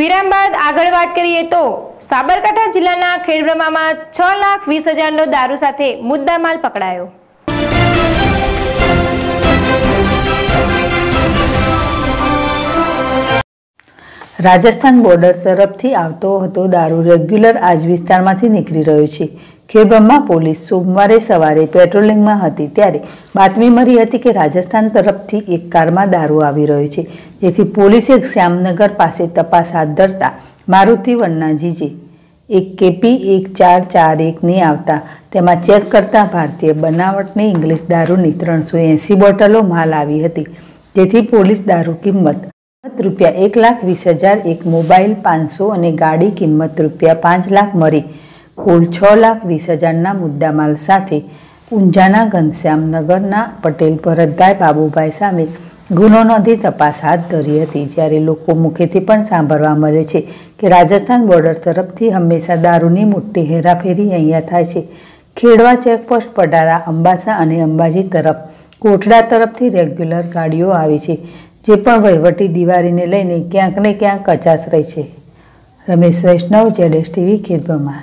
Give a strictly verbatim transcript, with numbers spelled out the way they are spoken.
વિરામ બાદ આગળ વાત કરીએ તો સાબરકાંઠા જિલ્લાના ખેડબ્રહ્મામાં છ લાખ વીસ હજારનો દારૂ સાથે મુદ્દામાલ પકડાયો. રાજસ્થાન બોર્ડર તરફથી આવતો હતો દારૂ રેગ્યુલર આજ વિસ્તારમાંથી નીકળી રહ્યો છે. ખેડબ્રહ્મા પોલીસ સોમવારે સવારે પેટ્રોલિંગમાં હતી ત્યારે બાતમી મળી હતી કે રાજસ્થાન તરફથી એક કારમાં દારૂ આવી રહ્યો છે. જેથી પોલીસે શ્યામનગર પાસે તપાસ હાથ ધરતા મારુતિ વનના જીજે એક કેપી એક ચાર ચાર એકને આવતા તેમાં ચેક કરતા ભારતીય બનાવટની ઇંગ્લિશ દારૂની ત્રણસો એંસી બોટલો માલ આવી હતી. જેથી પોલીસ દારૂ કિંમત રૂપિયા એક લાખ વીસ હજાર એક મોબાઈલ પાંચસો અને ગાડી કિંમત રૂપિયા પાંચ લાખ મળી કુલ છ લાખ વીસ હજારના મુદ્દામાલ સાથે ઊંઝાના ઘનશ્યામનગરના પટેલ ભરતભાઈ બાબુભાઈ સામે ગુનો નોંધી તપાસ હાથ ધરી હતી. જ્યારે લોકો મુખેથી પણ સાંભળવા મળે છે કે રાજસ્થાન બોર્ડર તરફથી હંમેશા દારૂની મોટી હેરાફેરી અહીંયા થાય છે. ખેડવા ચેકપોસ્ટ પડારા અંબાસા અને અંબાજી તરફ કોઠડા તરફથી રેગ્યુલર ગાડીઓ આવી છે. જે પણ વહીવટી દિવાળીને લઈને ક્યાંક ને ક્યાંક કચાશ રહી છે. રમેશ વૈષ્ણવ, જેડેશ ટીવી, ખેડબ્રહ્મા.